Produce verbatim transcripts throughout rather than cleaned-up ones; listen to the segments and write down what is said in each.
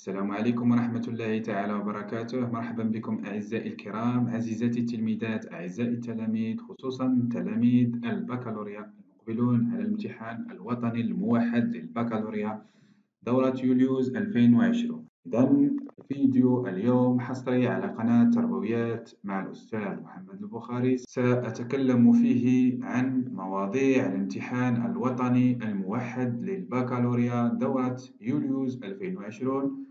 السلام عليكم ورحمة الله تعالى وبركاته. مرحبا بكم أعزائي الكرام، عزيزاتي التلميذات، أعزائي التلاميذ، خصوصا تلاميذ البكالوريا المقبلون على الامتحان الوطني الموحد للبكالوريا دورة يوليوز ألفين وعشرين. إذن فيديو اليوم حصري على قناة تربويات مع الأستاذ محمد البخاري سأتكلم فيه عن مواضيع الامتحان الوطني الموحد للبكالوريا دورة يوليوز ألفين وعشرين،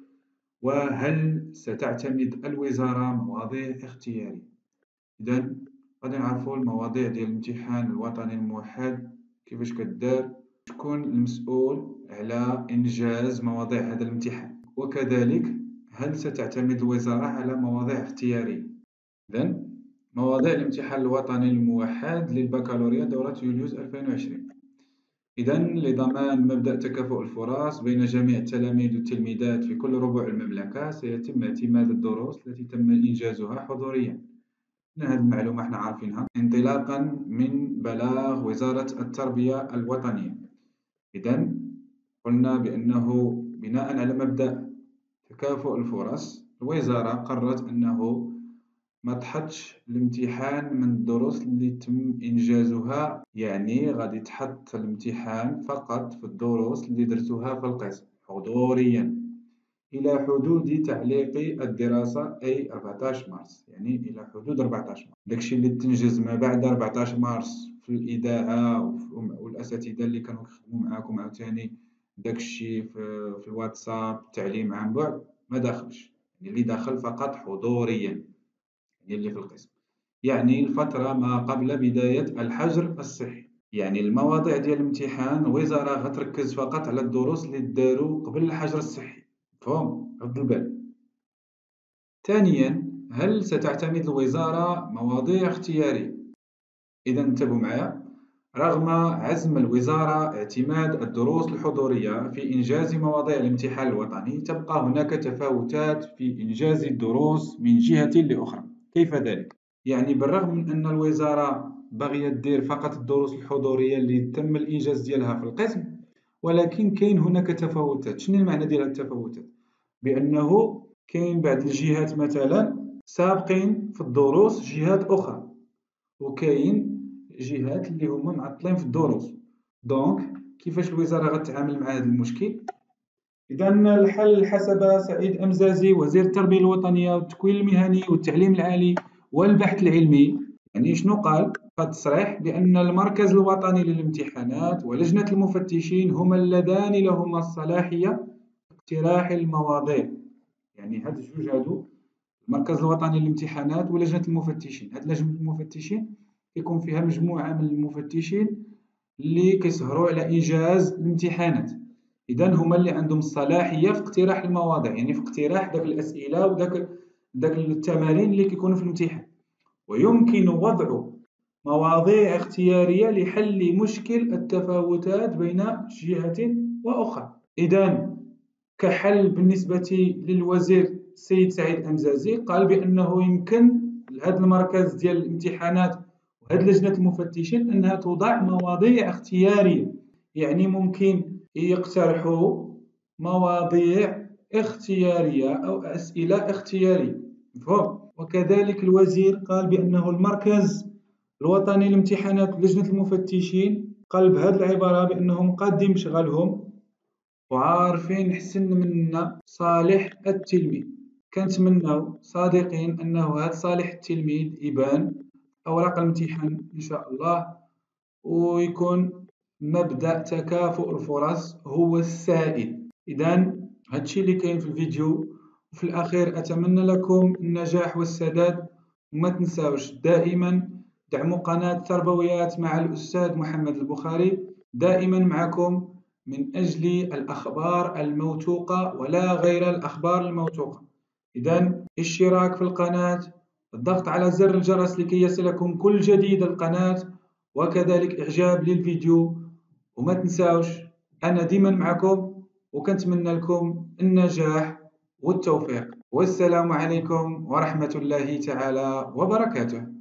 وهل ستعتمد الوزارة مواضيع اختيارية. إذن غادي نعرفوا المواضيع ديال الامتحان الوطني الموحد كيفاش كدار، شكون المسؤول على إنجاز مواضيع هذا الامتحان، وكذلك هل ستعتمد الوزارة على مواضيع اختيارية. إذن مواضيع الامتحان الوطني الموحد للبكالوريا دورة يوليوز ألفين وعشرين. إذن لضمان مبدأ تكافؤ الفرص بين جميع التلاميذ والتلميذات في كل ربع المملكة، سيتم اعتماد الدروس التي تم إنجازها حضوريا. هذه المعلومة احنا عارفينها انطلاقا من بلاغ وزارة التربية الوطنية. إذن قلنا بأنه بناء على مبدأ تكافؤ الفرص، الوزارة قررت أنه ما تحطش الامتحان من الدروس اللي تم إنجازها، يعني غادي تحط الامتحان فقط في الدروس اللي درسوها في القسم حضوريا إلى حدود تعليق الدراسة، أي أربعة عشر مارس، يعني إلى حدود أربعة عشر مارس. داكشي اللي تنجز ما بعد أربعة عشر مارس في الإذاعة والأساتذة اللي كانوا يخدموا معاكم عاوتاني، داكشي في في الواتساب تعليم عن بعد ما داخلش، يعني اللي داخل فقط حضوريا، يعني اللي في القسم، يعني الفتره ما قبل بدايه الحجر الصحي. يعني المواضيع ديال الامتحان الوزاره غتركز فقط على الدروس اللي داروا قبل الحجر الصحي، مفهوم؟ رد البال. ثانيا، هل ستعتمد الوزاره مواضيع اختياريه؟ اذا انتبهوا معايا، رغم عزم الوزارة اعتماد الدروس الحضورية في إنجاز مواضيع الامتحان الوطني، تبقى هناك تفاوتات في إنجاز الدروس من جهة لأخرى. كيف ذلك؟ يعني بالرغم من أن الوزارة بغيت دير فقط الدروس الحضورية اللي تم الإنجاز ديالها في القسم، ولكن كاين هناك تفاوتات. شنو المعنى ديال التفاوتات؟ بأنه كاين بعض الجهات مثلا سابقين في الدروس جهات أخرى، وكاين جهات اللي هما معطلين في الدروس. دونك كيفاش الوزاره غتعامل مع هذا المشكل؟ اذا الحل حسب سعيد أمزازي وزير التربيه الوطنيه والتكوين المهني والتعليم العالي والبحث العلمي، يعني شنو قال؟ قد تصريح بان المركز الوطني للامتحانات ولجنه المفتشين هما اللذان لهما الصلاحيه اقتراح المواضيع. يعني هاد الجوج هادو، المركز الوطني للامتحانات ولجنه المفتشين، هاد لجنه المفتشين يكون فيها مجموعة من المفتشين اللي كيسهروا على إنجاز الامتحانات. إذن هما اللي عندهم الصلاحية في اقتراح المواضيع، يعني في اقتراح داك الأسئلة وداك داك التمارين اللي كيكونوا في الامتحان. ويمكن وضع مواضيع اختيارية لحل مشكل التفاوتات بين جهة وأخرى. إذن كحل بالنسبة للوزير السيد سعيد أمزازي، قال بأنه يمكن لهذا المركز ديال الامتحانات هاد لجنة المفتشين أنها توضع مواضيع اختيارية، يعني ممكن يقترحوا مواضيع اختيارية أو أسئلة اختيارية، مفهوم؟ وكذلك الوزير قال بأنه المركز الوطني لامتحانات لجنة المفتشين قال بهاد العبارة بأنهم قادين بشغلهم وعارفين حسن منا صالح التلميذ. كنتمناو صادقين أنه هاد صالح التلميذ يبان أوراق الامتحان إن شاء الله، ويكون مبدأ تكافؤ الفرص هو السائد. إذن هادشي اللي كاين في الفيديو، وفي الأخير أتمنى لكم النجاح والسداد، وما تنساوش دائما دعموا قناة تربويات مع الأستاذ محمد البخاري، دائما معكم من أجل الأخبار الموثوقة ولا غير الأخبار الموثوقة. إذن الاشتراك في القناة، الضغط على زر الجرس لكي يصلكم كل جديد القناة، وكذلك إعجاب للفيديو، وما تنساوش أنا ديما معكم، وكنتمنى لكم النجاح والتوفيق، والسلام عليكم ورحمة الله تعالى وبركاته.